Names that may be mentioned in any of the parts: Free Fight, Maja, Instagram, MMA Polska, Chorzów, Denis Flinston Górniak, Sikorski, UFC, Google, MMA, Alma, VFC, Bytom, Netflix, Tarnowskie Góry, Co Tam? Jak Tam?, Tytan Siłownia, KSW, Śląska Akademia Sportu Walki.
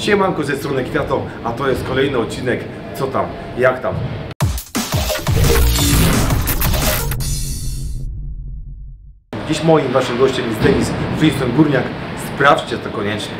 Siemanko, ze strony Kwiatom, a to jest kolejny odcinek Co tam, jak tam. Dziś moim waszym gościem jest Denis Flinston Górniak. Sprawdźcie to koniecznie.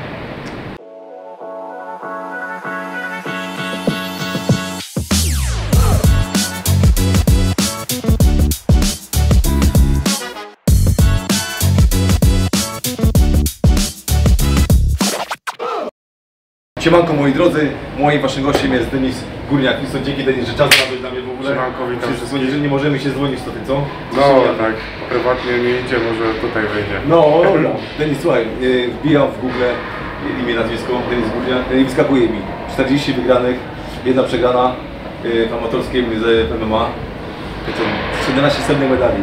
Siemanko moi drodzy, moim waszym gościem jest Denis Górniak. Dzięki Denis, że czas znalazłeś dla mnie w ogóle. Siemanko, witam wszystkich. Jeżeli nie możemy się dzwonić, to ty co? No tak, prywatnie mi idzie, może tutaj wyjdzie. No dobra. Denis, słuchaj, wbijam w Google imię, nazwisko Denis Górniak i wyskakuje mi 40 wygranych, 1 przegrana w amatorskim z MMA, 17 srebrnych medali,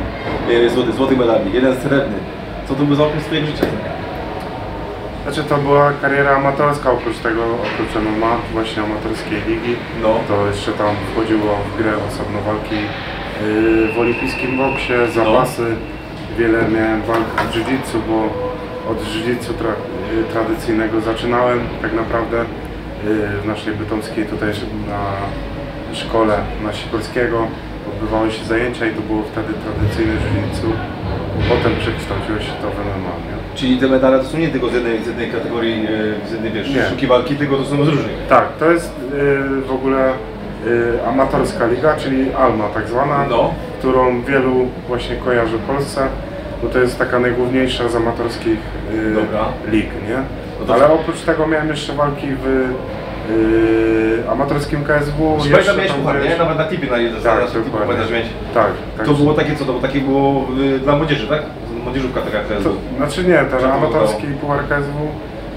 złotych medali, 1 srebrny. Co to był za okres swojego życia? Znaczy, to była kariera amatorska, oprócz tego, oprócz MMA, właśnie amatorskiej ligi, no. To jeszcze tam wchodziło w grę osobno walki w olimpijskim boksie, zapasy, no. Wiele miałem walk w jiu-jitsu, bo od jiu-jitsu tradycyjnego zaczynałem tak naprawdę w naszej bytomskiej tutaj na szkole, na Sikorskiego. Odbywały się zajęcia i to było wtedy tradycyjne jiu-jitsu. Potem przekształciło się to w MMA. Nie? Czyli te medale to są nie tylko z jednej kategorii, z jednej szukiwalki, tylko to są z różnych. Tak, to jest w ogóle amatorska liga, czyli Alma tak zwana, no. Którą wielu właśnie kojarzy w Polsce, bo to jest taka najgłówniejsza z amatorskich lig. Nie? No ale oprócz tego miałem jeszcze walki w amatorskim KSW. Jeszcze miałeś puchar, nie? Nawet na tipie na jedno tak, tak. To było takie co? To takie było dla młodzieży, tak? Młodzieżówka taka KSW. To, znaczy nie, ten amatorski puchar KSW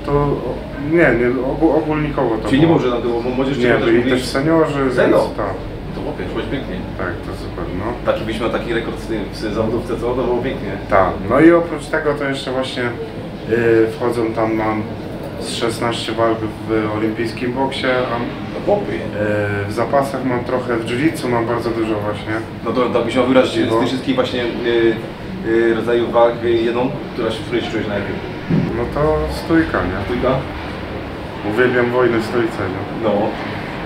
to ogólnikowo to czyli było. Czyli nie było, bo młodzież nie, byli też seniorzy. To chłopie, szłoś pięknie. Tak, to super, no. Taki byliśmy na taki rekord w zawodówce, co to było pięknie. Tak, no i oprócz tego to jeszcze właśnie wchodzą tam mam z 16 walk w olimpijskim boksie, w zapasach mam trochę, w jiu-jitsu mam bardzo dużo właśnie. No to byś miał wyrazić z tych wszystkich właśnie rodzajów walk jedną, która się w czujesz najpierw. No to stójka, nie? Stójka? Uwielbiam wojnę w stójce, nie? No.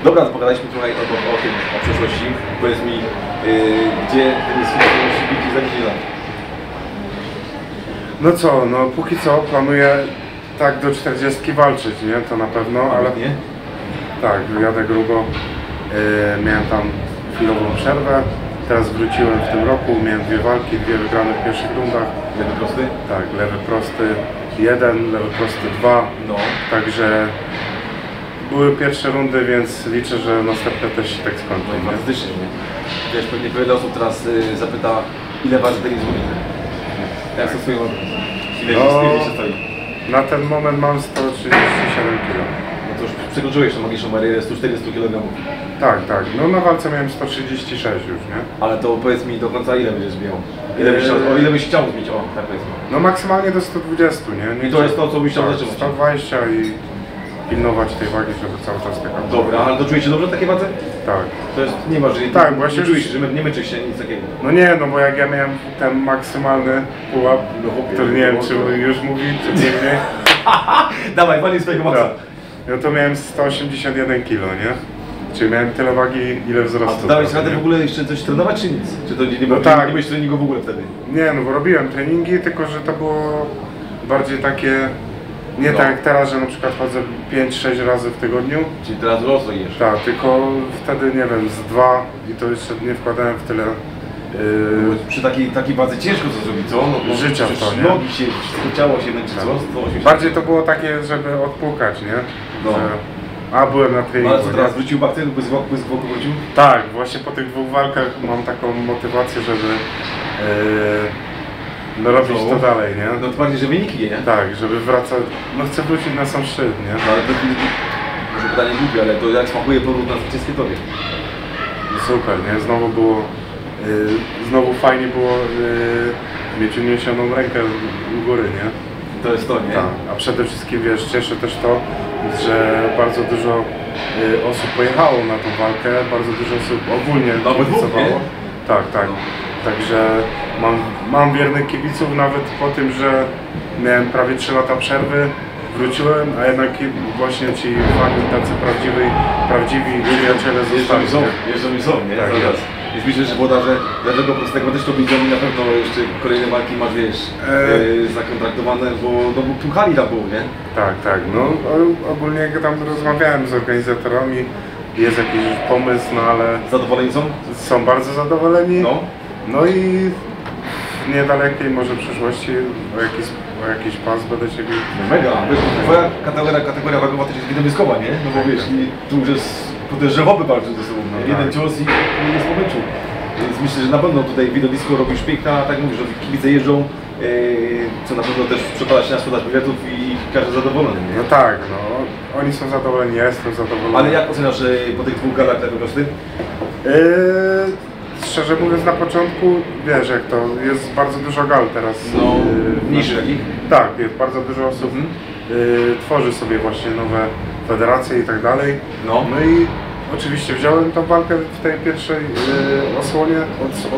Dobra, pogadaliśmy trochę o tym, o przeszłości. Powiedz mi, gdzie ten stójka musi być za 10 lat? No co, no póki co planuję tak do 40 walczyć, nie? To na pewno, ale nie? Tak, jadę grubo. Miałem tam chwilową przerwę. Teraz wróciłem w tym roku, miałem 2 walki, 2 wygrane w pierwszych rundach. Lewy prosty? Tak, lewy prosty 1, lewy prosty 2. No. Także były pierwsze rundy, więc liczę, że następne też się tak skończą. No i fantastycznie. Wiesz, pewnie wiele osób teraz zapyta, ile waży Denis Górniak? Jak to swoją ile się stoi? Na ten moment mam 137 kg. No to już przekroczyłeś tą magiczną barierę 140 kg. Tak, tak. No na walce miałem 136 już, nie? Ale to powiedz mi do końca ile będziesz miał? Ile byś chciał zmieć? O, tak powiedzmy. No maksymalnie do 120, nie? I to jest to, co byś chciał zaczynać? 120 i pilnować tej wagi, żeby cały czas taka. Dobra, ale to czujecie dobrze takie wadze? Tak. To jest, nie ma, że tak, właśnie nie czujesz, że nie myczysz się, nic takiego. No nie, no bo jak ja miałem ten maksymalny pułap, no, to nie wiem, czy już mówić, czy nie mniej. Dawaj, pani swojego maksa. No to miałem 181 kg, nie? Czyli miałem tyle wagi, ile wzrostu. A dałeś radę w ogóle jeszcze coś trenować, czy nic? Czy to nie było, no tak. Nie byłeś treningu w ogóle wtedy? Nie, no bo robiłem treningi, tylko że to było bardziej takie... Nie no. Tak jak teraz, że na przykład chodzę 5-6 razy w tygodniu. Czyli teraz rozwijesz. Tak, tylko wtedy nie wiem, z 2 i to jeszcze nie wkładałem w tyle. Przy takiej wadze ciężko to zrobić, co? No, bo życia to, nie? Nogi się, ciało się męczy, tak. Co? Bardziej to było takie, żeby odpłukać, nie? No. Że, a byłem na treningu. Ale co teraz, wrócił bakter, błysk wokół wrócił? Tak, właśnie po tych 2 walkach mam taką motywację, żeby... No robić to dalej, nie? No to bardziej, że wyniki, nie? Tak, żeby wracać... No chcę wrócić na sam szczyt, nie? No ale to... Może pytanie głupie, ale to jak smakuje powrót na zwycięskie tobie? Super, nie? Znowu było... znowu fajnie było mieć uniesioną rękę u góry, nie? To jest to, nie? Ta. A przede wszystkim, wiesz, cieszy też to, że bardzo dużo osób pojechało na tą walkę, bardzo dużo osób ogólnie pracowało. Tak, tak. Także mam wiernych kibiców, nawet po tym, że miałem prawie 3 lata przerwy, wróciłem, a jednak właśnie ci fani tacy prawdziwi przyjaciele zostali. Jeżdżą i są, nie? Tak, zaraz. Więc myślę, że podaże dla tego prostego też to widzimy na pewno jeszcze kolejne marki masz, wiesz, zakontraktowane, bo no, pchali tam było, nie? Tak, tak. No ogólnie jak tam rozmawiałem z organizatorami, jest jakiś pomysł, no ale... Zadowoleni są? Są bardzo zadowoleni. No, no i w niedalekiej może przyszłości jakiś pas będę się... Mega, wiesz, twoja kategoria wagowa też jest widowiskowa, nie? No bo wiesz, i tu już jest... To też żechoby bardzo ze sobą, no, jeden tak. Cios i nie jest po meczu. Więc myślę, że na pewno tutaj widowisko robisz piękna, tak mówisz, że kibice jeżdżą, co na pewno też przekłada się na sprzedaż biletów i każdy zadowolony. Nie? No tak, no. Oni są zadowoleni, ja jestem zadowolony. Ale jak oceniasz po tych dwóch galach tak po prostu? Szczerze mówiąc, na początku, wiesz jak to, jest bardzo dużo gal teraz. No, mniejszych takich? Tak, jest bardzo dużo osób. Tworzy sobie właśnie nowe federacje i tak dalej. No. No i oczywiście wziąłem tą walkę w tej pierwszej osłonie,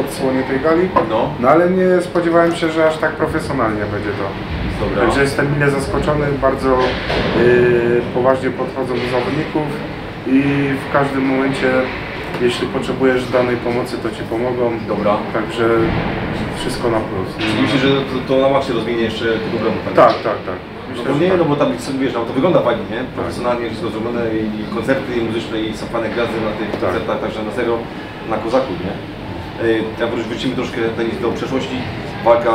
odsłonie tej gali, no. No ale nie spodziewałem się, że aż tak profesjonalnie będzie to. Dobra. Także jestem mile zaskoczony, bardzo poważnie podchodzą do zawodników i w każdym momencie, jeśli potrzebujesz danej pomocy, to ci pomogą. Dobra. Także wszystko na plus. Czyli myślisz, że to na maksie rozwinie jeszcze do problemu? Tak, tak, tak. No bo nie, no bo tam wiesz, no, to wygląda fajnie, nie? Profesjonalnie wszystko zrobione i koncerty i muzyczne i są fajne gwiazdy na tych koncertach, także na serio, na kozaku, nie? Ja wrócimy troszkę do przeszłości, walka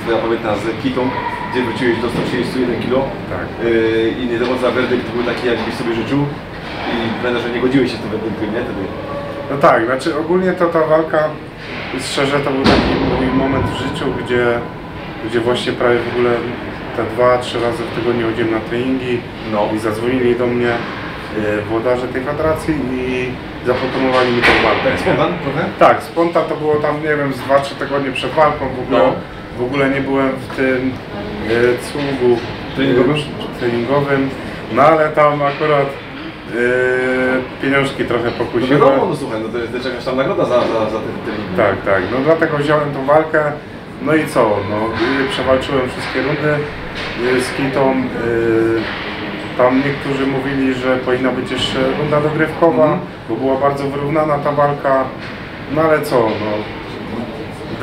twoja pamiętna z Kitą, gdzie wróciłeś do 131 kg tak. I nie do końca werdykt był taki, jakbyś sobie życzył i pamiętam, że nie godziłeś się z tym werdyktem, nie? Wtedy. No tak, znaczy ogólnie to ta walka, szczerze to był taki mój moment w życiu, gdzie właśnie prawie w ogóle te 2-3 razy w tygodniu chodziłem na treningi i zadzwonili do mnie włodarze tej federacji i zaproponowali mi tę walkę. Tak, spontan trochę? Tak, spontan to było tam, nie wiem, z 2-3 tygodnie przed walką w ogóle nie byłem w tym cługu treningowym, no ale tam akurat pieniążki trochę pokusiły. No wiadomo, no słuchaj, no to jest jakaś tam nagroda za ten trening. Tak, tak, no dlatego wziąłem tą walkę. No i co? No, przewalczyłem wszystkie rundy z Kitą. Tam niektórzy mówili, że powinna być jeszcze runda dogrywkowa, bo była bardzo wyrównana ta walka. No ale co? No,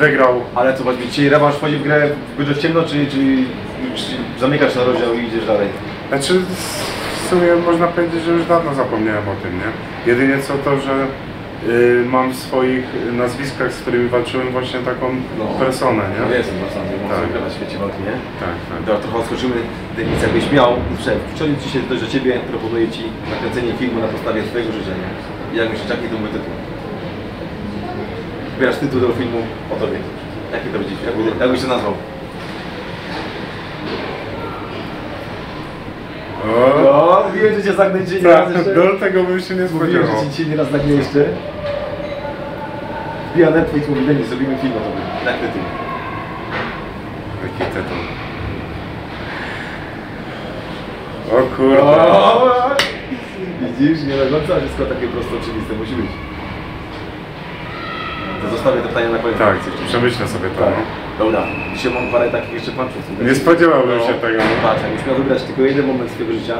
wygrał. Ale co, właśnie dzisiaj rewanż wchodzi w grę w ciemno, czy zamykasz na rozdział i idziesz dalej? Znaczy, w sumie można powiedzieć, że już dawno zapomniałem o tym, nie? Jedynie co to, że mam w swoich nazwiskach, z którymi walczyłem, właśnie taką personę, nie? No jestem personą, tak. Na świecie walki, nie? Tak, tak. Dobra, trochę odskoczymy. Denis, jakbyś miał, wczoraj dzisiaj dość do ciebie, proponuję ci nakręcenie filmu na podstawie twojego życzenia. Jak myślisz, jaki to był tytuł? Wybierasz tytuł do filmu o tobie. Jaki to będzie? Jak byś się nazwał? No, wiem, że cię zagnęcie nie raz jeszcze. Do tego bym się nie spodziewał. Wiem, że cię nie raz zagnę jeszcze. Wbija Netflix, mówi Denis, zrobimy film o tobie. Jak tytuł? Jaki tytuł? O kurde. Widzisz, nie leżąca, wszystko takie prosto oczywiste musi być. To zostawię to pytanie na koniec. Tak, przemyślę sobie to. Tak. Dobra, dzisiaj mam parę takich jeszcze punchów. Nie spodziewałbym się tego. Patrz, jakbyś miał wybrać tylko jeden moment swojego życia,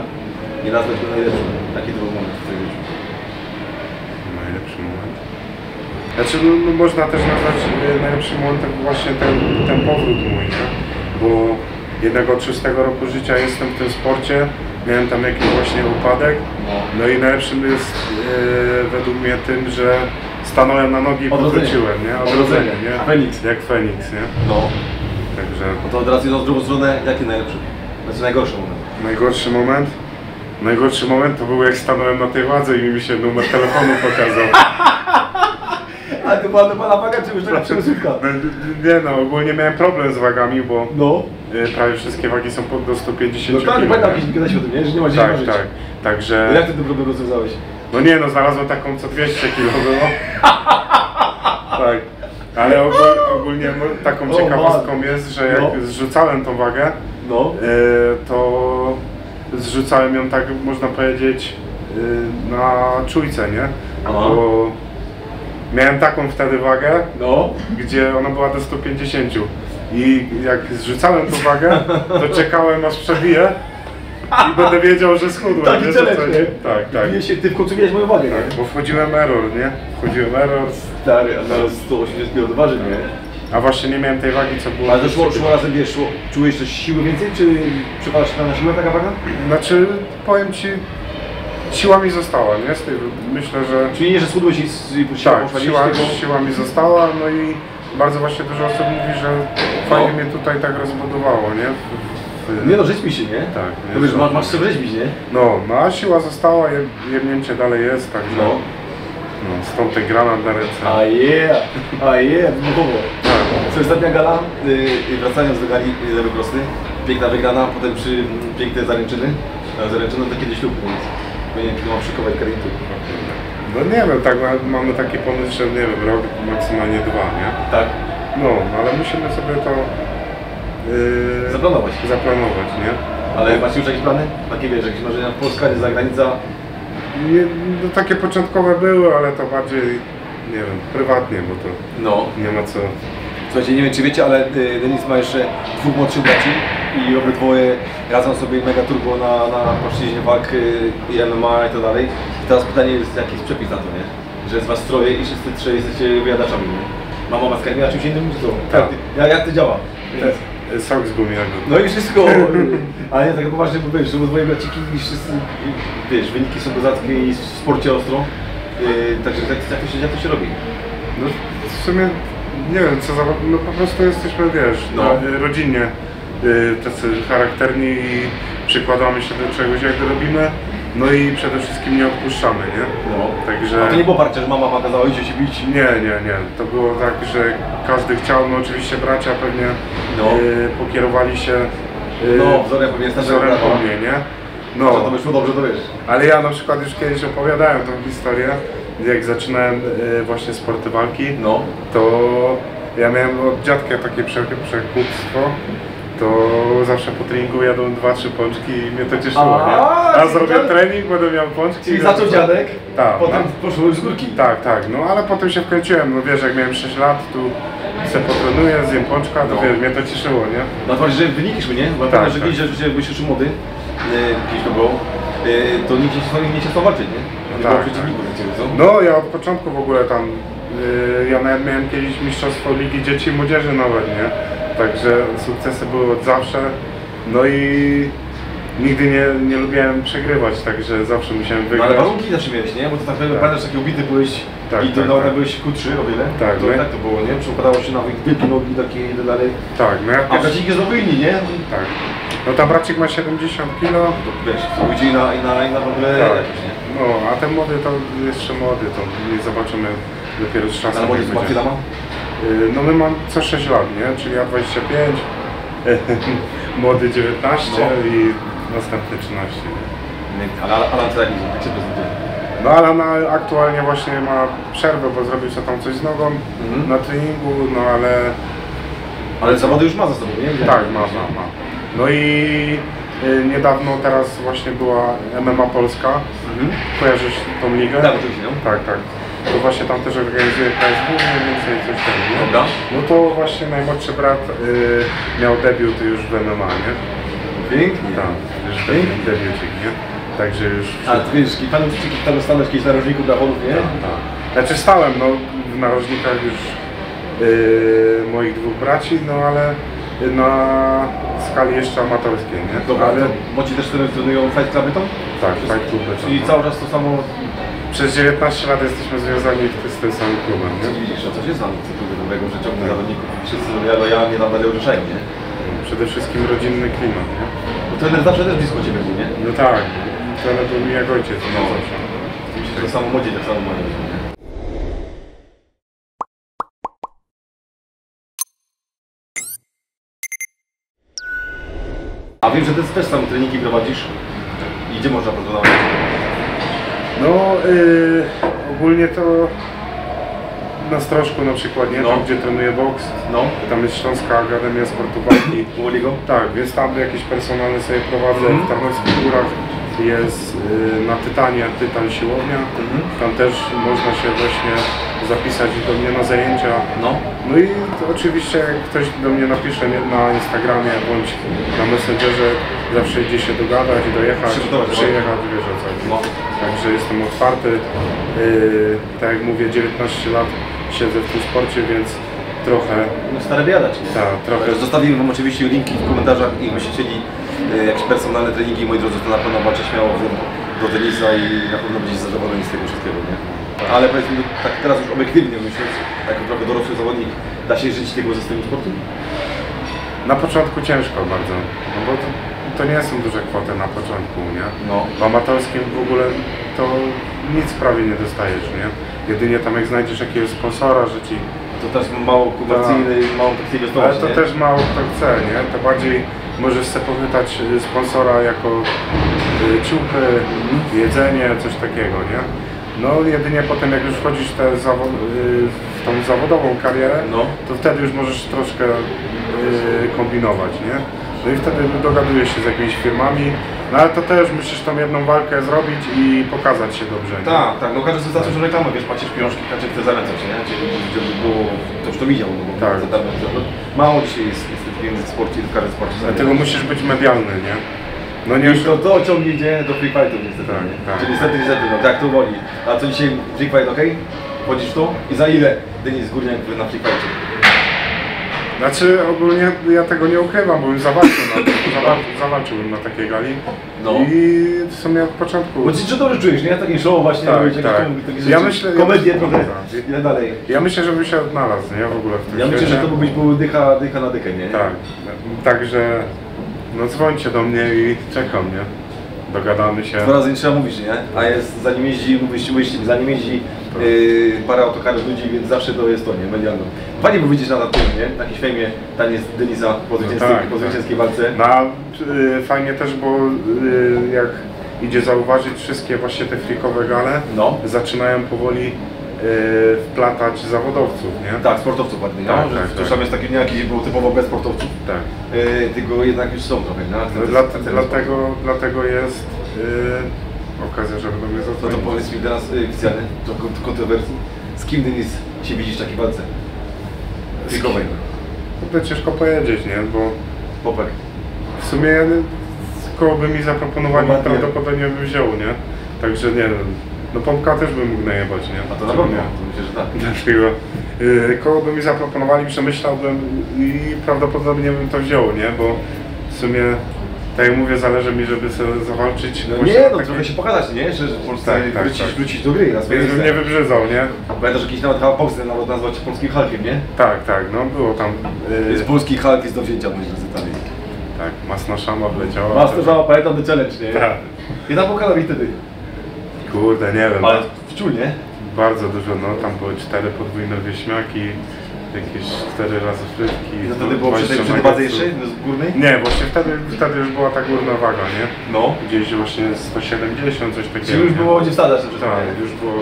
nie nazwać go najlepszy. Taki to był moment w swojego życiu. Najlepszy moment? Znaczy, no, można też nazwać najlepszym momentem właśnie ten powrót mój, nie? Bo jednak od 6 roku życia jestem w tym sporcie, miałem tam jakiś właśnie upadek. No i najlepszym jest według mnie tym, że stanąłem na nogi i powróciłem, nie? Odrodzenie, nie? Feniks. Jak Feniks, nie? No. Także... No to od razu idąc w drugą stronę, jaki najlepszy? Znaczy najgorszy moment. Najgorszy moment? Najgorszy moment to był jak stanąłem na tej wadze i mi się numer telefonu pokazał. A to była pana waga, czy już taka przemysłówka? Nie no, ogólnie miałem problem z wagami, bo prawie wszystkie wagi są do 150 kg. No tak, nie pamiętam, kiedyś o tym, nie? Że nie ma dzisiaj żyć. Tak, także... No jak ty ten problem rozwiązałeś? No nie no, znalazłem taką co 200 kg było. Tak. Ale ogólnie taką ciekawostką jest, że jak zrzucałem tą wagę, to zrzucałem ją tak, można powiedzieć, na czujce, nie? Bo miałem taką wtedy wagę, gdzie ona była do 150 i jak zrzucałem tą wagę, to czekałem aż przebiję. i będę wiedział, że schudłem. Tak, wiesz, to, nie? Tak, tak. I się, ty w końcu miałeś moją wagę. Tak, bo wchodziłem error, nie? Wchodziłem error. Stary, a teraz 180 kg waży, nie? A właśnie nie miałem tej wagi, co było. Ale szło razem, wiesz, czułeś coś siły więcej, czy przepadasz na siłę taka waga? Znaczy, powiem ci, siła mi została, nie? Myślę, że... Czyli nie, że schudłeś i puściłeś. Tak, siła mi została, no i bardzo właśnie dużo osób mówi, że fajnie mnie tutaj tak rozbudowało, nie? Nie no, rzeźbi się, nie? Tak. Nie, to wiesz, masz sobie rzeźbić, nie? No, no a siła została, jemnięcie dalej jest, także... No. No, stąd ten granat na ręce. A je, no. Ostatnia gala, wracając do gali lewy prosty, piękna wygrana, potem przy piękne zaręczyny. Zaręczyny to kiedyś lub nie wiem, kiedy mam szykować kreditu. No nie wiem, tak mamy taki pomysł, że nie wiem, rok, maksymalnie 2, nie? Tak. No, ale musimy sobie to... zaplanować. Zaplanować, nie? Ale macie już jakieś plany? Takie wiesz, jakieś marzenia? Polska, nie za granicą? Nie, no, takie początkowe były, ale to bardziej, nie wiem, prywatnie, bo to no. Nie ma co... Słuchajcie, nie wiem czy wiecie, ale Denis ma jeszcze 2 młodszych braci i obydwoje radzą sobie mega turbo na płaszczyźnie walk i MMA i tak dalej. I teraz pytanie jest, jaki jest przepis na to, nie? Że z was troje i wszyscy trzej jesteście wyjadaczami, nie? Mama ma skarmiła czymś innym, czy co? Tak. Jak to działa? Więc... Sok z gumiaku. No i wszystko, ale nie tak poważnie, bo wiesz, że dwoje braciki i wszyscy, wiesz, wyniki są kozackie i w sporcie ostro. Także jak to się robi? No w sumie nie wiem co za... No po prostu jesteśmy, wiesz, no. Rodzinnie tacy charakterni i przykładamy się do czegoś, jak to robimy. No i przede wszystkim nie odpuszczamy, nie? No. Także... A to nie było parcie, że mama kazała idzie się bić? Nie, nie, nie. To było tak, że każdy chciał, no oczywiście bracia pewnie no. Pokierowali się... no, wzorem po mnie, nie? No. To wyszło dobrze, to wiesz. Ale ja na przykład już kiedyś opowiadałem tą historię, jak zaczynałem właśnie sporty walki, no. To ja miałem od dziadka takie przekupstwo. To zawsze po treningu jadą 2-3 pączki i mnie to cieszyło, nie? A zrobię trening, będę miał pączki. Czyli zaczął dziadek, tak, potem poszły z górki. Tak, tak, no ale potem się wkręciłem, no wiesz, jak miałem 6 lat, tu se potrenuję, zjem pączka, to no. Wiesz, mnie to cieszyło, nie? No to że wyniki szły, nie? Bo tak, że kiedyś, że byłeś już młody, kiedyś to było, to nikt nie chciał walczyć, nie? No, tak, tak. No ja od początku w ogóle tam, ja nawet miałem kiedyś mistrzostwo Ligi Dzieci i Młodzieży nawet, nie? Także sukcesy były od zawsze, no i nigdy nie lubiłem przegrywać, także zawsze musiałem wygrać. No, ale warunki zawsze miałeś, nie? Bo to tak naprawdę pamiętasz, taki ubity byłeś tak, i tak, do tak. Byłeś Q3 o wiele, tak, to, tak to było, nie? Przepadało się na wypy nogi takie i tak dalej. Tak, no ja a bracik jest obojny, nie? Tak. No tam bracik ma 70 kg. To wiesz, to ludzi i na w ogóle tak. Jakieś, nie? No, a ten młody to jeszcze młody, to nie zobaczymy dopiero z czasem. No my mam co 6 lat, nie? Czyli ja 25, młody 19 no. I następny 13. Ale Alan co jakiś prezentuje? No Alan aktualnie właśnie ma przerwę, bo zrobił sobie tam coś z nogą na treningu, no ale... Ale zawody już ma za sobą, nie? Tak, ma. No i niedawno teraz właśnie była MMA Polska. Kojarzysz tą ligę? Tak, oczywiście. Tak. To właśnie tam też organizuje KSW, mniej więcej coś tam, nie? No to właśnie najmłodszy brat miał debiut już w MMA, nie? Pięknie. Tak, już debiucik, nie? Także już... A ty wiesz, tam stanąłeś kiedyś na narożniku dla holów, nie? Tak. Znaczy stałem, no, w narożnikach już moich 2 braci, no ale na skali jeszcze amatorskiej, nie? Dobra, ale... Bo ci też trenują Fight Club Bytom? Tak, Fight Club Bytom. Czyli cały czas to samo... Przez 19 lat jesteśmy związani z tym samym klubem, nie? Czyli widzisz, a co się znamy z tym klubem nowego, że ciągle zawodników wszyscy lojalnie nam dalej orzeszają, nie? Przede wszystkim rodzinny klimat, nie? Bo trener zawsze też blisko ciebie był, nie? No tak, trener był mi jak ojciec, no zawsze. Tak samo młodzi, tak samo młodzi, nie? A wiem, że ty też sam treningi prowadzisz. I gdzie można podróżować? No ogólnie to na Stroszku na przykład, nie? No. Tam gdzie trenuje boks, no. Tam jest Śląska Akademia Sportu Walki. Tak, więc tam jakieś personalne sobie prowadzę, w Tarnowskich Górach jest na Tytanie Tytan Siłownia, tam też można się właśnie zapisać do mnie na zajęcia. No, no i oczywiście jak ktoś do mnie napisze na Instagramie bądź na Messengerze, zawsze idzie się dogadać, dojechać, przyjechać, wiesz o co. No. Także jestem otwarty. Tak jak mówię, 19 lat siedzę w tym sporcie, więc trochę... No stare biada, czy nie? Tak, trochę. Zostawimy wam oczywiście linki w komentarzach i jakbyście chcieli jakieś personalne treningi, moi drodzy, to na pewno macie śmiało do Denisa i na pewno będziecie zadowoleni z tego wszystkiego, nie? Ale powiedzmy, tak teraz już obiektywnie myśląc, jako trochę dorosły zawodnik, da się żyć tego ze swojego sportu? Na początku ciężko bardzo, no bo to nie są duże kwoty na początku, nie? No. W amatorskim w ogóle to nic prawie nie dostajesz, nie? Jedynie tam jak znajdziesz jakiegoś sponsora, że ci... To też mało komercyjny, mało tak inwestować, ale to nie? Też mało kto chce, nie? To bardziej możesz sobie pochwytać sponsora jako ciuchy, jedzenie, coś takiego, nie? No jedynie potem jak już wchodzisz w, tą zawodową karierę, no. To wtedy już możesz troszkę kombinować, nie? No i wtedy dogadujesz się z jakimiś firmami, no ale to też musisz tą jedną walkę zrobić i pokazać się dobrze. Tak, tak, no każdy sobie zacząć reklamę, wiesz, płacisz pieniążki, każdy chce zarabiać, nie? Czyli było, to już to widział, no bo tak. Mało dzisiaj jest niestety pieniędzy w sporcie i w każdym sporcie. Dlatego musisz być medialny, nie? No nie, to ciągnie idzie do Free Fightów niestety, tak, nie? Tak, czyli niestety, no tak to woli. A co dzisiaj Free Fight, okej? Chodzisz tu i za ile Denis Górniak na Free Fightie? Znaczy ogólnie ja tego nie ukrywam, bo bym zawalczyłbym na takiej gali. No. I w sumie od początku... Bo czy dobrze czujesz, nie? Ja taki show właśnie tak, robić, tak. Takie ja myślę, komedię trochę i tak dalej. Ja myślę, żebym się odnalazł, nie? W ogóle w tym ja myślę, że to byłbyś był dycha na dykę, nie? Tak, także... No dzwońcie do mnie i czekam, nie? Dogadamy się. Dwa razy nie trzeba mówić, nie? A jest, zanim jeździ, parę autokarów ludzi, więc zawsze to jest to, nie? Medialno. Fajnie by widzieć na tym, nie? Takiej fejmie, taniec Denisa po zwycięskiej walce. No fajnie też, bo jak idzie zauważyć, wszystkie właśnie te freakowe gale zaczynają powoli wplatać zawodowców, nie? Tak, sportowców bardziej, tak, no? Tak, tam jest taki nie jakiś był typowo bez sportowców, tak. Tylko jednak już są trochę, no? No dlatego jest okazja, żeby do mnie zadzwonić. No to powiedz mi teraz oficjalnie, do kontrowersji, z kim Denis się widzisz w takiej walce? Freakowej. To ciężko powiedzieć, nie? Bo... Popek. W sumie koło by mi zaproponowali, prawdopodobnie bym wziął, nie? Także nie wiem. No Pompka też bym mógł najebać, nie? A to na pewno, myślę, że tak. Dlaczego? Koło by mi zaproponowali, przemyślałbym i prawdopodobnie bym to wziął, nie? Bo w sumie, tak jak mówię, zależy mi, żeby sobie zawalczyć. No nie, no trochę się pokazać, nie? Że w Polsce tak, wrócić do gry. Więc bym nie wybrzydzał, nie? Pamiętasz, że kiedyś nawet chyba Polskę nawet nazwać polskim Hulkiem, nie? Tak, tak, no było tam... Jest polski Hulk, jest do wzięcia, myślę, że tam jest. Tak, masna szama wleciała. Masna szama, pamiętam The Challenge, nie? Tak. I tam pokazali wtedy. Kurde, nie wiem. Ale wczuł, nie? Bardzo dużo, no tam były 4 podwójne wieśniaki, jakieś 4 razy frytki. I to wtedy było przy tej wadze jeszcze, z górnej? Nie, właśnie wtedy już była ta górna waga, nie? No. Gdzieś właśnie 170, coś takiego. Czyli już było gdzie wsadzać? Tak, już było...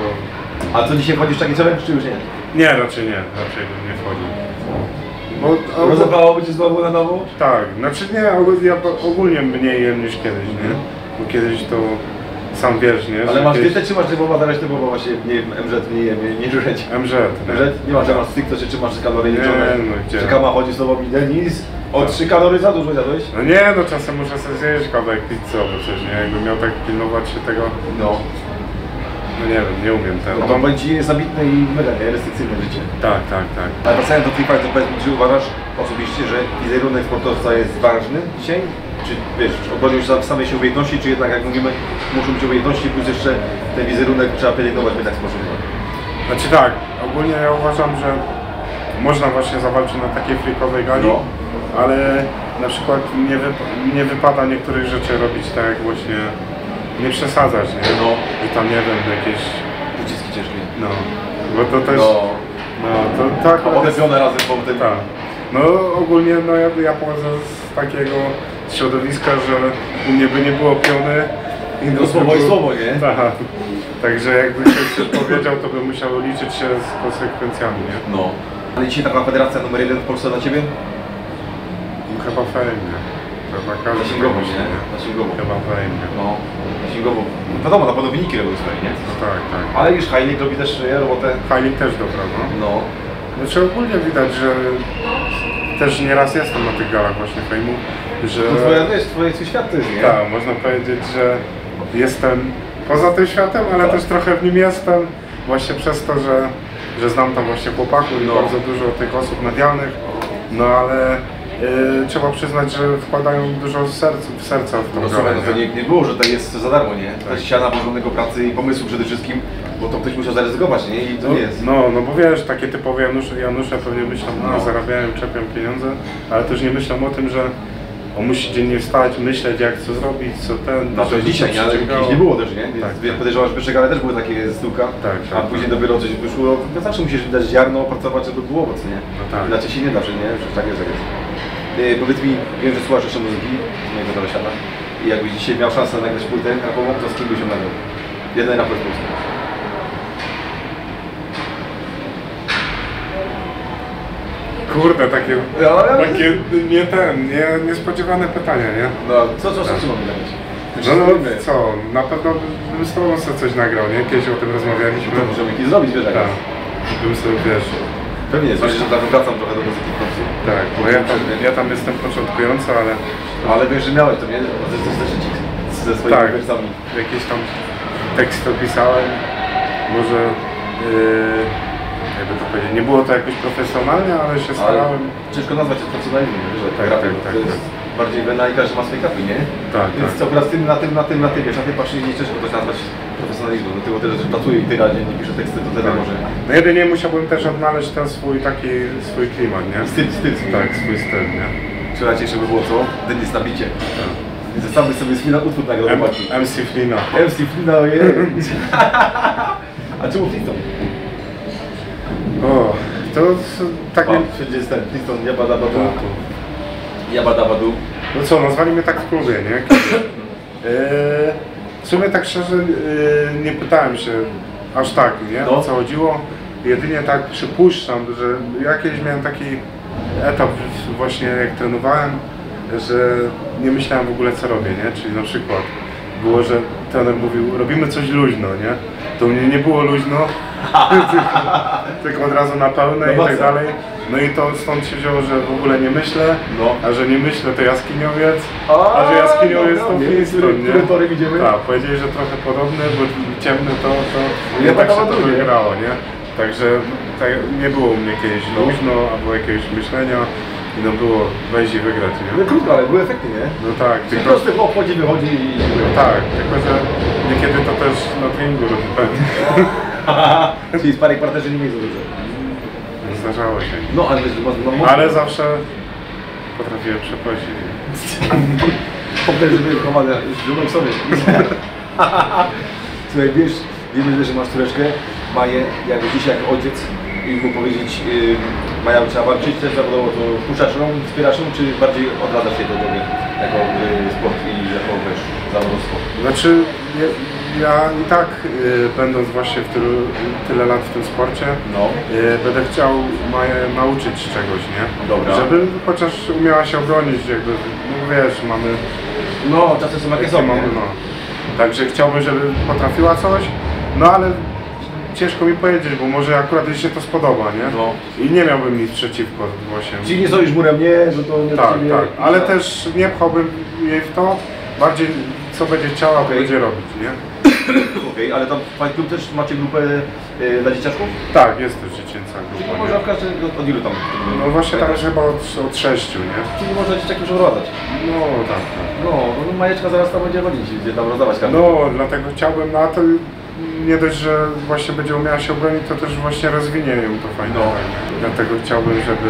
A co dzisiaj wchodzisz w taki challenge, czy już nie? Nie, raczej nie. Raczej bym nie wchodził. Rozebrałoby cię znowu na nowo? Tak, znaczy nie, ja ogólnie mniej jem niż kiedyś, nie? Bo kiedyś to... Sam wiesz, nie? Ale masz dietę, czy masz typowa, zaraz typowa właśnie, nie MZ, nie żureć? MZ, nie? MZ? Nie masz, że masz styk, to się trzymasz kalorii liczone? Nie, no gdzie? Czy kama chodzi z tobą i Denis? O 3 kalory za dużo jadłeś? No nie, no czasem muszę sobie zjeść kawałek pizzowy przecież, nie? Jakbym miał tak pilnować się tego... No. No nie wiem, nie umiem tego. No to będzie zabitne i mega, nie? Restrykcyjne życie. Tak, tak, tak. Ale wracając do Free Fight, to powiedz mi, czy uważasz osobiście, że wizerunek sportowca jest ważny dzisiaj? Czy wiesz, obronił się w samej się umiejętności, czy jednak jak mówimy, muszą być umiejętności, plus jeszcze ten wizerunek trzeba pielęgnować, by tak sposób. Znaczy tak, ogólnie ja uważam, że można właśnie zawalczyć na takiej freakowej gali, no. Ale na przykład nie wypada niektórych rzeczy robić tak jak właśnie, nie przesadzać, nie? No. I tam nie wiem, jakieś... Uciski ciężkie. No, bo to też... No, no to tak... Odlepione razem po tym. Tak. No ogólnie, no ja pochodzę z takiego... środowiska, że u mnie by nie było piony i no słowo i słowo, nie? Tak. Także jakby ktoś powiedział, to bym musiał liczyć się z konsekwencjami, nie? No. Ale dzisiaj taka federacja numer 1 w Polsce dla ciebie? Chyba fajnie. Zasięgowo, nie? Zasięgowo. Chyba wzajemnie. No, zasięgowo. Wiadomo, na pewno wyniki robią swoje, nie? No tak, tak. Ale już Hajnik robi też robotę. Hajnik też dobra, no. No. Znaczy ogólnie widać, że też nieraz jestem na tych galach właśnie fejmu, że... No twoje świat to jest, nie? Tak, można powiedzieć, że jestem poza tym światem, ale tak. Też trochę w nim jestem. Właśnie przez to, że znam tam właśnie chłopaków i bardzo dużo tych osób medialnych, no ale... trzeba przyznać, że wkładają dużo serca w tą grę. No to nie było, że to jest za darmo, nie? Ta ściana porządnego pracy i pomysłu przede wszystkim, bo to ktoś musiał zaryzykować, nie? I to no, jest. No bo wiesz, takie typowe Janusze pewnie myślą, no zarabiają, czepią pieniądze, ale też nie myślą o tym, że on musi dziennie wstać, myśleć jak co zrobić, co ten... No to dzisiaj, ale kiedyś nie było też, nie? Więc tak, podejrzewam, że pierwsze gale też były takie stuka, a później dopiero coś wyszło. No zawsze musisz dać ziarno, pracować, żeby było owoc, nie? No tak. Inaczej się nie da, że nie? Przecież tak jest, jak jest. Powiedz mi, wiem, że słuchasz jeszcze muzyki z mojego sąsiada i jakbyś dzisiaj miał szansę nagrać płytę rapową, to z kim byś ją nagrał? Jeden raper polski. Kurde, takie niespodziewane pytania, nie? No, co mamy nagrać? No co, na pewno bym z tobą sobie coś nagrał, nie? Kiedyś o tym rozmawialiśmy. To możemy kiedyś zrobić, wiesz, tak. Bym sobie, wiesz... Pewnie, zwłaszcza, że wracam trochę do muzyki w końcu. Tak, bo ja tam jestem początkujący, ale wiesz, że miałeś to, nie? Ze swoimi wersami. Tak, jakieś tam teksty opisałem, może, jakby to powiedzieć, nie było to jakoś profesjonalnie, ale się starałem. Ale ciężko nazwać się profesjonalnie, że tak. To jest bardziej wynajka, że ma swoje kapy, nie? Tak, więc co, akurat na tym, wiesz, na tym patrzyli, nie ciężko to nazwać profesjonalizmem, do tego też pracuję i tyle, nie piszę teksty, to tyle może. No jedynie musiałbym też odnaleźć ten swój klimat, nie? Styl. Tak, swój styl, nie? Czy raczej, żeby było co? Denis na bicie. Tak. Więc zostawmy sobie z chwilą utwór na grobowaki. MC Flina, ojej. A czemu Flinston? O, to tak... Wszędzie jest ten Flinston, jabadabadu. No co, nazwali mnie tak w klubie, nie? W sumie tak szczerze nie pytałem się aż tak, nie? O co chodziło. Jedynie tak przypuszczam, że ja kiedyś miałem taki etap właśnie jak trenowałem, że nie myślałem w ogóle co robię, nie? Czyli na przykład było, że trener mówił, robimy coś luźno, nie? To u mnie nie było luźno, tylko od razu na pełne i tak dalej. No i to stąd się wzięło, że w ogóle nie myślę, a że nie myślę to jaskiniowiec, a że jaskiniowiec to Flinston, nie? Tak, powiedzieli, że trochę podobny, bo ciemny to nie tak się to wygrało, nie? Także tak, nie było u mnie kiedyś luźno, albo jakiegoś myślenia. I no było wejść i wygrać, nie? No krótko, ale były efekty, nie? No tak. Czyli prosty chłop chodzi, wychodzi i... No tak, tylko że niekiedy to też na treningu robi pewnie. Czyli sparring partnerzy nie mieli za dużo. Zdarzało się. No ale... Ale zawsze potrafiłem przeprosić. Potem, żeby wychowane, zróbmy sobie. Słuchaj, wiesz, wiemy, że masz córeczkę, Maję, jakby dzisiaj jako ojciec, i mu powiedzieć, Maja, trzeba walczyć też zawodowo, to puszczasz ją, wspierasz ją, czy bardziej odradzasz się do tego jako sport i jako wiesz, zawodowstwo? Znaczy, ja i tak, będąc właśnie tyle lat w tym sporcie, będę chciał Maję nauczyć czegoś, nie? Dobra. Żeby chociaż umiała się obronić, jakby, no wiesz, mamy... No, czasem są jakieś mamy, no. Także chciałbym, żeby potrafiła coś, no ale... Ciężko mi powiedzieć, bo może akurat jej się to spodoba, nie? No. I nie miałbym nic przeciwko właśnie. Czyli nie stoisz murem, nie? Że to nie tak. Ale też nie pchałbym jej w to. Bardziej co będzie chciała, będzie robić, nie? Okej, ale tam Fight Club też macie grupę dla dzieciaczków? Tak, jest też dziecięca grupa. Czyli można w każdym od ilu tam? No właśnie tam jest chyba od 6, nie? Czyli można dzieciaki już odradzać. No tak. No Majeczka zaraz tam będzie rodzić, gdzie tam rozdawać kartę. No, dlatego chciałbym na to. Nie dość, że właśnie będzie umiała się obronić, to też właśnie rozwinie ją to fajnie. No. Dlatego chciałbym, żeby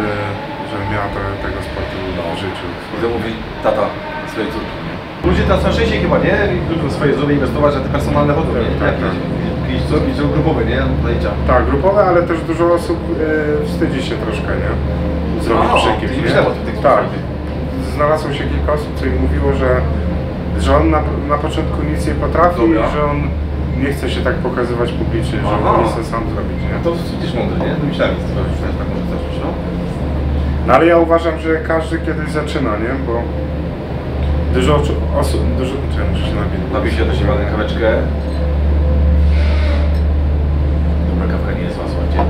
miała trochę tego sportu w życiu. To mówi tata swojej córki. Ludzie tam są szczęśliwi chyba, nie? Lubią swoje zdrowie inwestować, a te personalne chodzą, nie? Jakieś grupowe, nie? Tak, grupowe, ale też dużo osób wstydzi się troszkę, nie? Zrobić przykład, nie? Tak. Znalazło się kilka osób, co im mówiło, że on na początku nic nie potrafi, że on nie chce się tak pokazywać publicznie, że nie chce sam zrobić, nie? No to przecież mądre, nie? No myślałem, że tak może zacząć, no. No ale ja uważam, że każdy kiedyś zaczyna, nie? Bo Dużo osób, dużo... Czekaj, muszę się napić. Napisz się, to się ładnie kaweczkę. Dobra, kawka nie jest masła, gdzie?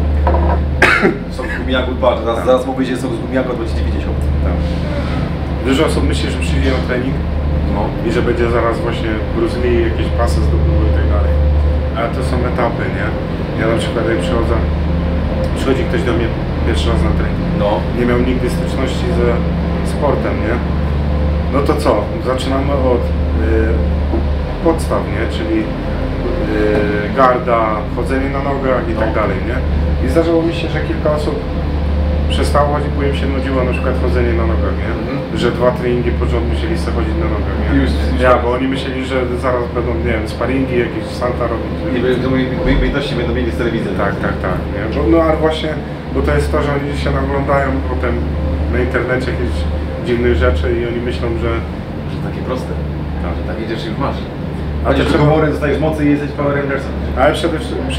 Są z gumiaków, patrz, zaraz mówię, że są z gumiaków 290. Tak. Dużo osób myśli, że przyjdzie na trening, no, i że będzie zaraz właśnie bruzli, jakieś pasy zdobyły i tak dalej. Ale to są etapy, nie? Ja na przykład jak przychodzi ktoś do mnie pierwszy raz na trening, no, nie miał nigdy styczności ze sportem, nie? No to co? Zaczynamy od podstaw, nie? Czyli garda, chodzenie na nogach i tak dalej, nie? I zdarzyło mi się, że kilka osób przestało chodzić, bo im się nudziło na przykład chodzenie na nogach, nie? Że dwa treningi po rząd musieli sobie chodzić na nogach, nie? Ja, bo oni myśleli, że zaraz będą, nie wiem, sparingi, jakieś salta robić. Nie, umiejętności będą mieli z telewizji. Tak, tak, tak, nie? Bo, no ale właśnie, bo to jest to, że oni się naglądają potem na internecie jakieś dziwnych rzeczy i oni myślą, że takie proste, tak, że takie rzeczy już masz. A ty trzeba morem, dostajesz mocy i jesteś power rangersem. Ale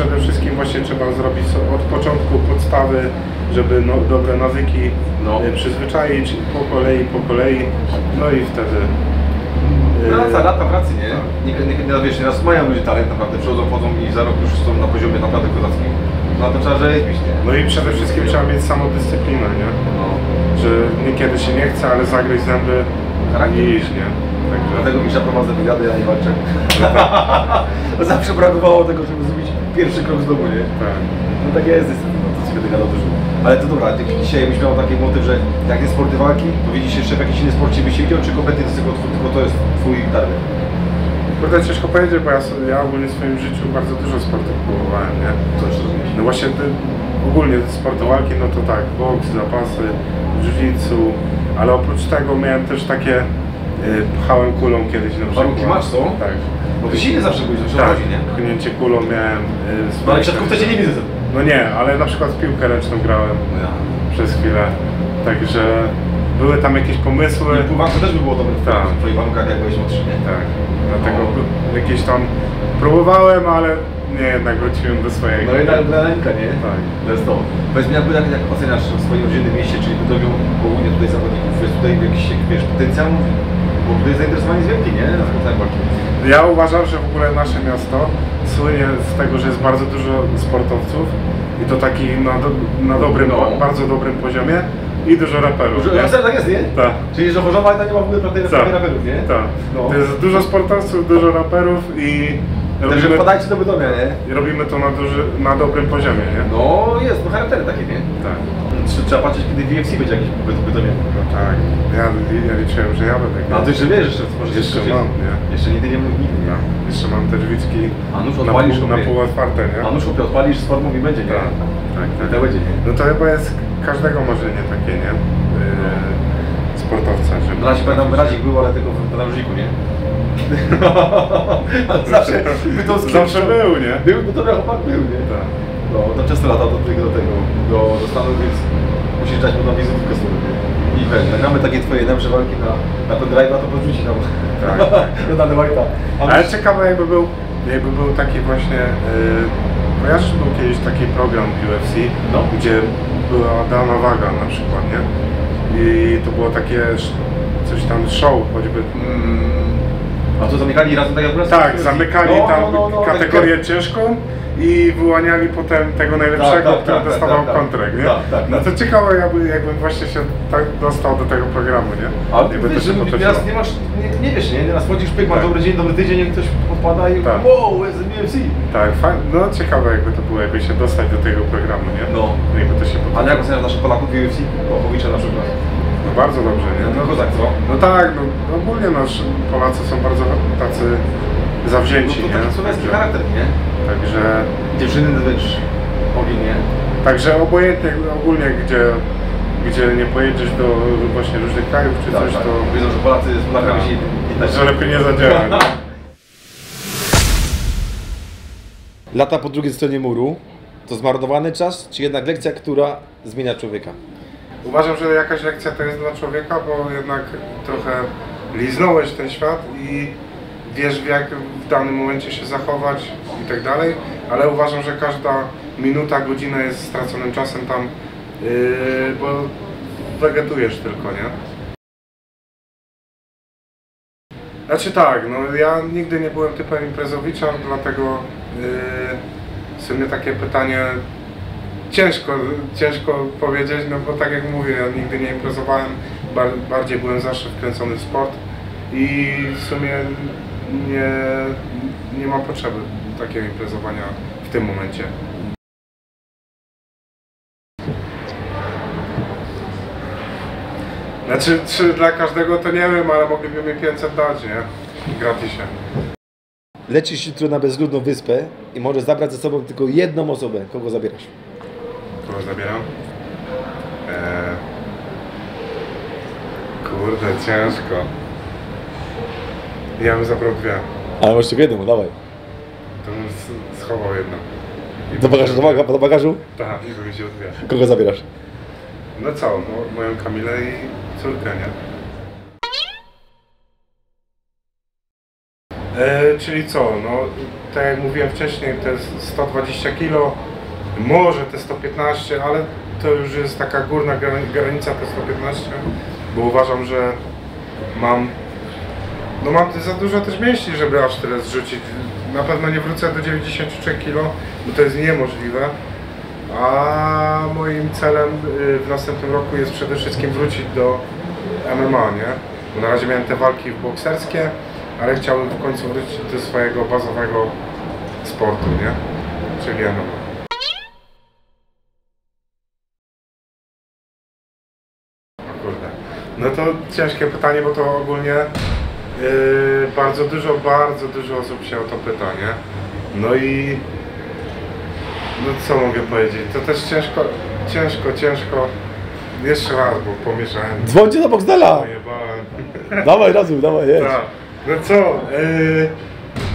przede wszystkim właśnie trzeba zrobić od początku podstawy, żeby no, dobre nawyki przyzwyczaić po kolei, no i wtedy... Lata pracy, nie? Tak. Nieraz mają ludzie talent, naprawdę przychodzą, chodzą i za rok już są na poziomie naprawdę kozackim. No to trzeba rzeźbić, nie? No i przede wszystkim trzeba mieć samodyscyplinę, nie? No. Że niekiedy się nie chce, ale zagryźć zęby i iść, nie? Także... Dlatego mi się prowadzę wywiady, ja nie walczę. Zawsze brakowało tego, żeby zrobić pierwszy krok z domu, nie? Tak. No tak jest, no to sobie wygadał dużo. Ale to dobra, dzisiaj byś miał taki motyw, że jak jest sporty walki, to widzisz jeszcze w jakiś inny sporcie byś się widział, czy kompletnie to tylko to jest twój darby? Kurde, ciężko powiedzieć, bo ja ogólnie w swoim życiu bardzo dużo sportów próbowałem, nie? Co jeszcze rozumiesz? No właśnie ogólnie sporty walki, no to tak, boks, zapasy, jiu-jitsu, ale oprócz tego miałem też takie... Pchałem kulą kiedyś na przykład. Warunki masz, co? Tak. Bo ty silny zawsze byłeś, zawsze chodzi, nie? Pchnięcie kulą miałem... No ale siatkówce cię nie widzę. No nie, ale na przykład w piłkę ręczną grałem przez chwilę. Także były tam jakieś pomysły. I pływanko też by było dobre. Tak. W twoich warunkach jak byłeś młodszy, nie? Tak. Dlatego jakieś tam próbowałem, ale nie, jednak wróciłem do swojego. No i dla ręka, nie? Tak. To jest to. Powiedzmy, jak oceniasz w swoim rodzinnym mieście, czyli budowią południe tutaj zawodników, jest tutaj jakiś, wiesz, potencjał? Bo tutaj zainteresowanie jest wielkie, nie? Ja uważam, że w ogóle nasze miasto słynie z tego, że jest bardzo dużo sportowców i to taki na dobrym, bardzo dobrym poziomie i dużo raperów. Ja tak jest, nie? Tak. Czyli że Chorzowa to nie ma w ogóle raperów, nie? Tak. No. To jest dużo sportowców, dużo raperów i... Także wpadajcie do Bytomia, nie? Robimy to na dobrym poziomie, nie? No jest, no charaktery takie, nie? Tak. Trzeba patrzeć, kiedy VFC będzie jakiś w Bytomie. No tak. Ja liczyłem, że ja będę. A ty jeszcze wiesz, że możesz jeszcze mam, nie? Jeszcze nigdy nie mógł nigdy, nie? Jeszcze mam te drzwiczki na pół otwarte, nie? A nóż odpalisz z formą i będzie, nie? Tak, tak. To będzie, nie? No to chyba jest każdego marzenie takie, nie? Sportowca, żeby... Razik był, ale tego na Różniku, nie? Zawsze bytomski. Zawsze był, nie? Był, bo dobra chłopak był, nie? Tak. No, to często lata do Stanów, więc musisz dać mu na wizytówkę sobie, nie? I pewnie. Mamy takie twoje najlepsze walki na pendrive'a, to podrzuci nam. Tak. Do danego walka. Ale ciekawe jakby był taki właśnie... Kojarzysz, był kiedyś taki program UFC, gdzie była dana waga na przykład, nie? I to było takie coś tam show, choćby... A to zamykali razem tak jak tak, zamykali tam kategorię ciężką i wyłaniali potem tego najlepszego, który dostawał kontrakt, nie? No to ciekawe, jakbym właśnie się tak dostał do tego programu, nie? Ale ty wiesz, teraz nie masz, nie wiesz, nie? Teraz chodzisz, pyk, masz dobry dzień, dobry tydzień i ktoś podpada i wow, jest UFC. Tak, no ciekawe jakby to było, jakby się dostać do tego programu, nie? No. Jakby to się podobało. Ale jak oceniasz naszych Polaków w UFC? Pochowicza na przykład. Bardzo dobrze, nie? No kozak, co? No tak, no ogólnie nasz Polacy są bardzo tacy zawzięci, no, to taki słowiański charakter, nie? Także... Dziewczyny też ogień, nie? Także obojętnie, ogólnie gdzie nie pojedziesz do właśnie różnych krajów czy tak, coś, tak. To... Wiedzą, że Polacy z Polakami się widać. Że lepiej nie zadziała, nie? Lata po drugiej stronie muru to zmarnowany czas, czy jednak lekcja, która zmienia człowieka? Uważam, że jakaś lekcja to jest dla człowieka, bo jednak trochę liznąłeś ten świat i wiesz, jak w danym momencie się zachować i tak dalej, ale uważam, że każda minuta, godzina jest straconym czasem tam, bo wegetujesz tylko, nie? Znaczy tak, no ja nigdy nie byłem typem imprezowicza, dlatego w sumie takie pytanie ciężko powiedzieć, no bo tak jak mówię, ja nigdy nie imprezowałem, bardziej byłem zawsze wkręcony w sport i w sumie nie ma potrzeby takiego imprezowania w tym momencie. Znaczy, czy dla każdego to nie wiem, ale mogliby mi 500 dać, nie? Gratisie. Lecisz jutro na bezludną wyspę i możesz zabrać ze sobą tylko jedną osobę. Kogo zabierasz? Kogo zabieram? Kurde, ciężko. Ja bym zabrał dwie. Ale masz tylko jedną, no dawaj. To bym schował jedną. Do bagażu? Tak, i bym wziął dwie. Kogo zabierasz? No co, moją Kamilę i córkę, nie? Czyli co, no tak jak mówiłem wcześniej, te 120 kg, może te 115, ale to już jest taka górna granica te 115, bo uważam, że mam za dużo też mięśni, żeby aż tyle zrzucić. Na pewno nie wrócę do 93 kg, bo to jest niemożliwe. A moim celem w następnym roku jest przede wszystkim wrócić do MMA, nie? Bo na razie miałem te walki bokserskie, ale chciałbym w końcu wrócić do swojego bazowego sportu, nie? Czyli MMA. O kurde. No to ciężkie pytanie, bo to ogólnie bardzo dużo osób się o to pyta, nie? No i... No co mogę powiedzieć? To też ciężko. Jeszcze raz, bo pomieszałem. Dzwońcie do Boxdela! Dawaj, dawaj, jedź. Ta. No co,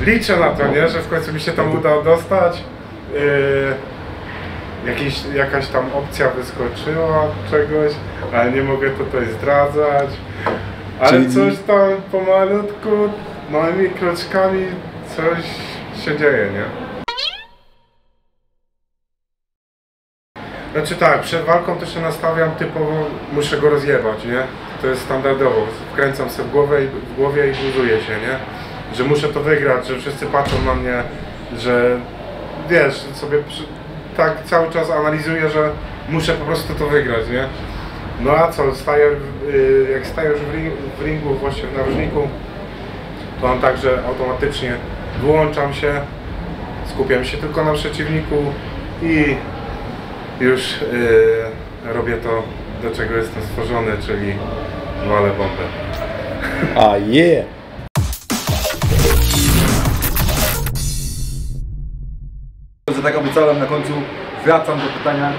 liczę na to, nie? Że w końcu mi się tam uda dostać. Jakaś tam opcja wyskoczyła czegoś, ale nie mogę tutaj zdradzać. Ale czyli... coś tam pomalutku, małymi kroczkami coś się dzieje, nie? Znaczy tak, przed walką to się nastawiam typowo, muszę go rozjebać, nie? To jest standardowo, wkręcam sobie w głowie i buduję się, nie? Że muszę to wygrać, że wszyscy patrzą na mnie, że wiesz, sobie tak cały czas analizuję, że muszę po prostu to wygrać, nie? No a co, jak staję już w ringu, właśnie w narożniku, to mam tak, że automatycznie wyłączam się, skupiam się tylko na przeciwniku i już robię to, do czego jestem stworzony, czyli walę bombę. A je! Tak obiecałem, na końcu wracam do pytania,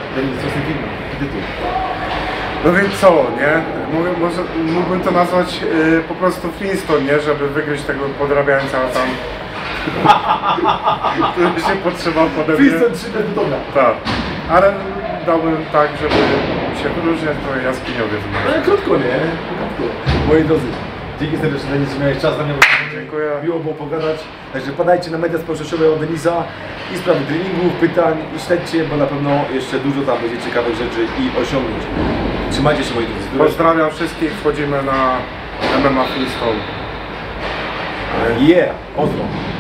co z tym filmem, tytuł. No więc co, nie? Może mógłbym to nazwać po prostu Flinston, nie? Żeby wygryźć tego podrabiańca tam. Który się potrzeba pode mnie. Flinston 3 dobra. Tak. Ale dałbym tak, żeby się wyróżniać, to jaskiniowiec. Ale krótko, nie? Krótko. Moi drodzy, dzięki serdecznie, Denis, że miałeś czas na mnie. Dziękuję. Miło było pogadać. Także padajcie na media społecznościowe od Denisa i sprawy treningów, pytań i śledźcie, bo na pewno jeszcze dużo tam będzie ciekawych rzeczy i osiągnięć. Trzymajcie się, moi drodzy. Pozdrawiam wszystkich, wchodzimy na MMA Flinston. Yeah, pozdro.